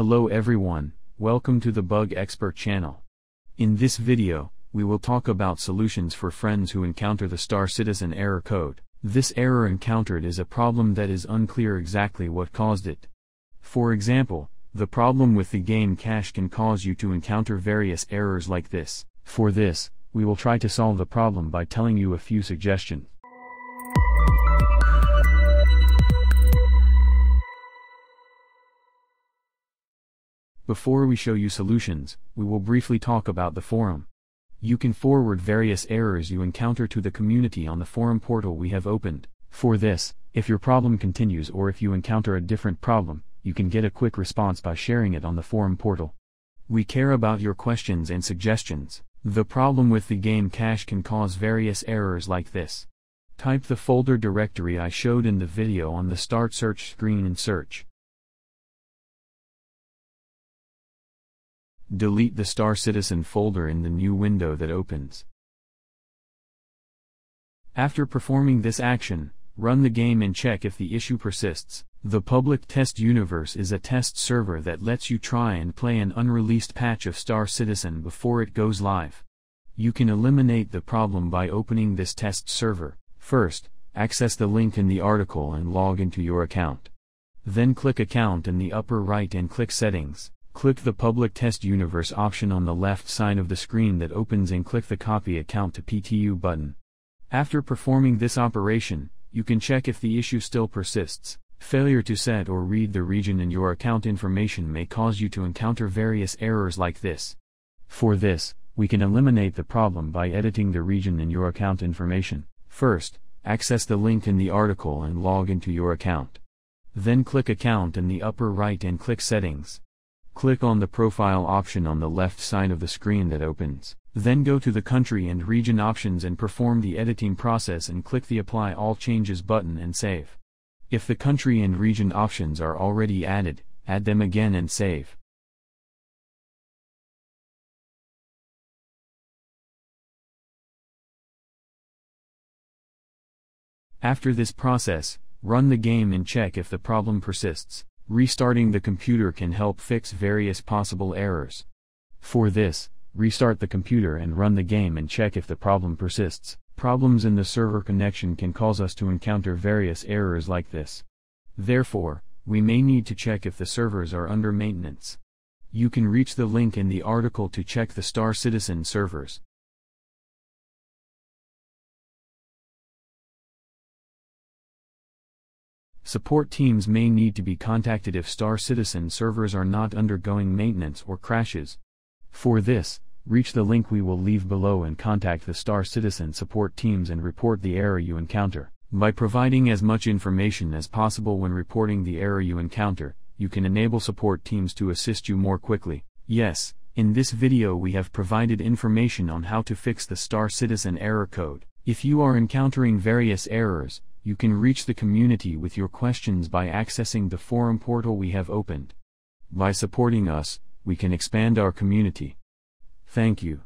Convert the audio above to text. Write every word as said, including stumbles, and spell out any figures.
Hello everyone, welcome to the Bug Expert channel. In this video, we will talk about solutions for friends who encounter the Star Citizen error code. This error encountered is a problem that is unclear exactly what caused it. For example, the problem with the game cache can cause you to encounter various errors like this. For this, we will try to solve the problem by telling you a few suggestions. Before we show you solutions, we will briefly talk about the forum. You can forward various errors you encounter to the community on the forum portal we have opened. For this, if your problem continues or if you encounter a different problem, you can get a quick response by sharing it on the forum portal. We care about your questions and suggestions. The problem with the game cache can cause various errors like this. Type the folder directory I showed in the video on the start search screen and search. Delete the Star Citizen folder in the new window that opens. After performing this action, run the game and check if the issue persists. The Public Test Universe is a test server that lets you try and play an unreleased patch of Star Citizen before it goes live. You can eliminate the problem by opening this test server. First, access the link in the article and log into your account. Then click Account in the upper right and click Settings. Click the Public Test Universe option on the left side of the screen that opens and click the Copy Account to P T U button. After performing this operation, you can check if the issue still persists. Failure to set or read the region and your account information may cause you to encounter various errors like this. For this, we can eliminate the problem by editing the region and your account information. First, access the link in the article and log into your account. Then click Account in the upper right and click Settings. Click on the Profile option on the left side of the screen that opens. Then go to the Country and Region options and perform the editing process and click the Apply All Changes button and save. If the country and region options are already added, add them again and save. After this process, run the game and check if the problem persists. Restarting the computer can help fix various possible errors. For this, restart the computer and run the game and check if the problem persists. Problems in the server connection can cause us to encounter various errors like this. Therefore, we may need to check if the servers are under maintenance. You can reach the link in the article to check the Star Citizen servers. Support teams may need to be contacted if Star Citizen servers are not undergoing maintenance or crashes. For this, reach the link we will leave below and contact the Star Citizen support teams and report the error you encounter. By providing as much information as possible when reporting the error you encounter, you can enable support teams to assist you more quickly. Yes, in this video we have provided information on how to fix the Star Citizen error code. If you are encountering various errors, you can reach the community with your questions by accessing the forum portal we have opened. By supporting us, we can expand our community. Thank you.